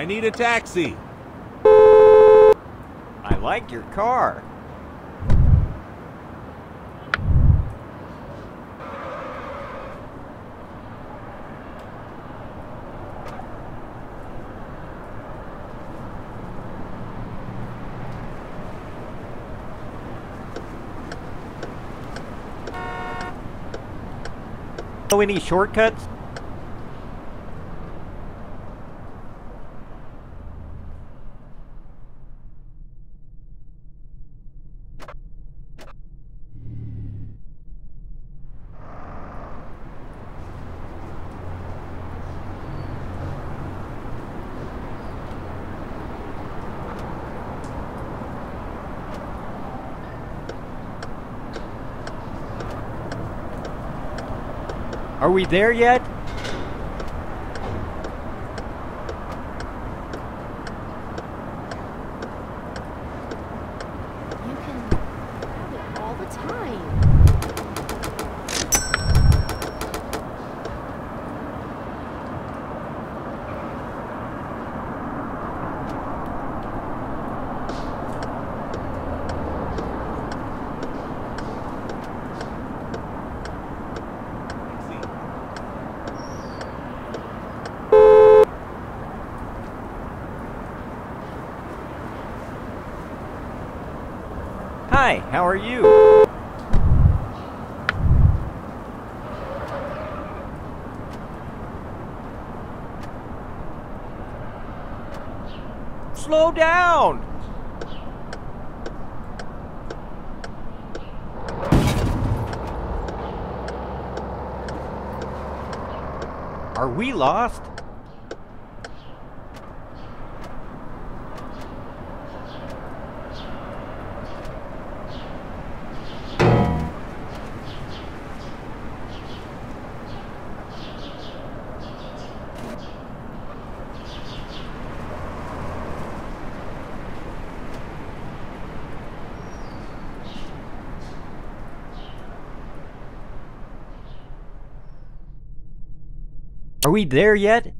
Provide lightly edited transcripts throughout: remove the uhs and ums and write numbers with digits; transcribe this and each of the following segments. I need a taxi. I like your car. Know any shortcuts? Are we there yet? Hi, how are you? Slow down! Are we lost? Are we there yet?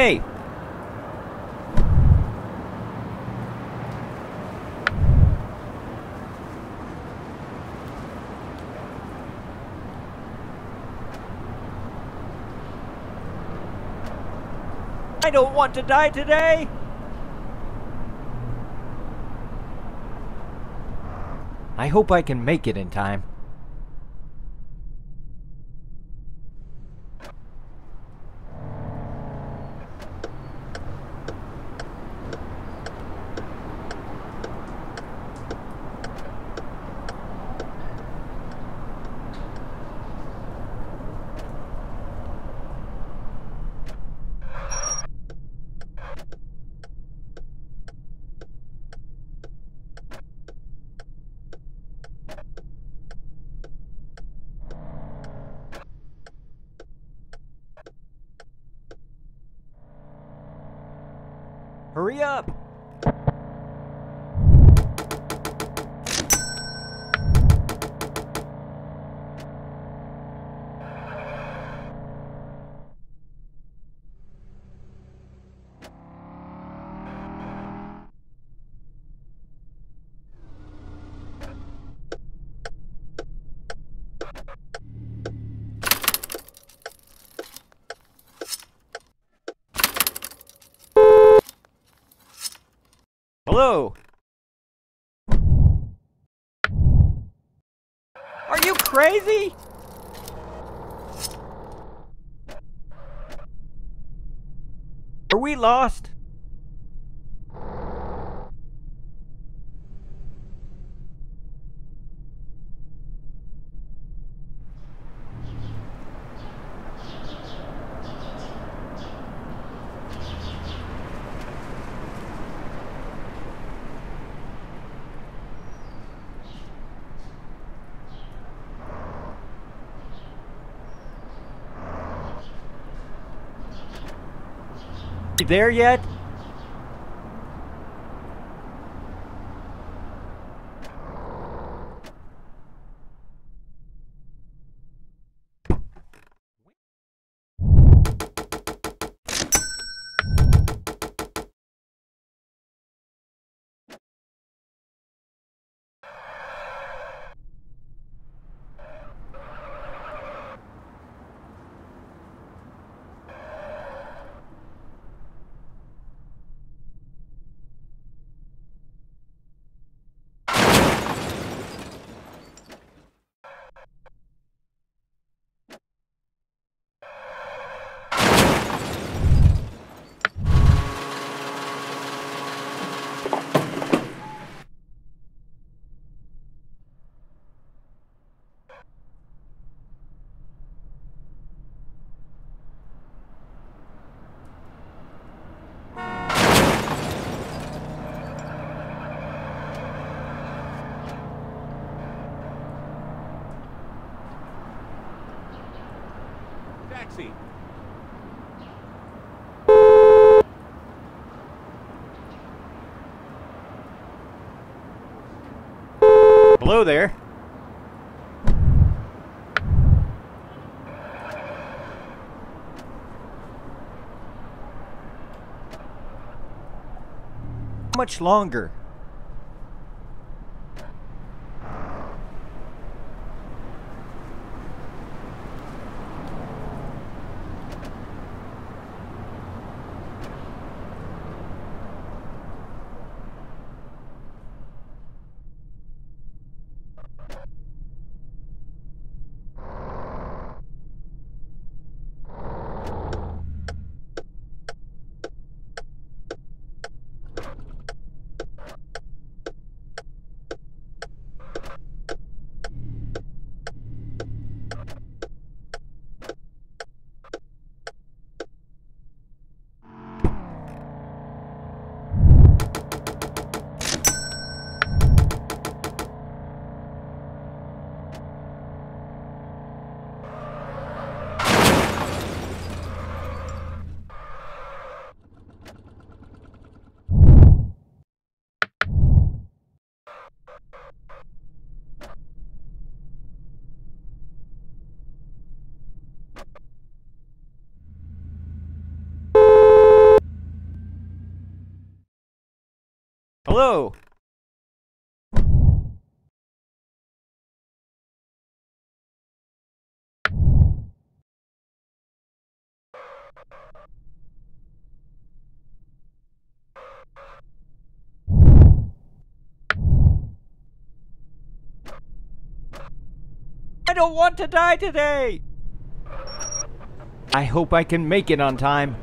Hey! I don't want to die today! I hope I can make it in time. Hurry up! Hello? Are you crazy? Are we lost? There yet? Taxi. Hello there. How much longer? Hello. I don't want to die today. I hope I can make it on time.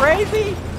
Crazy?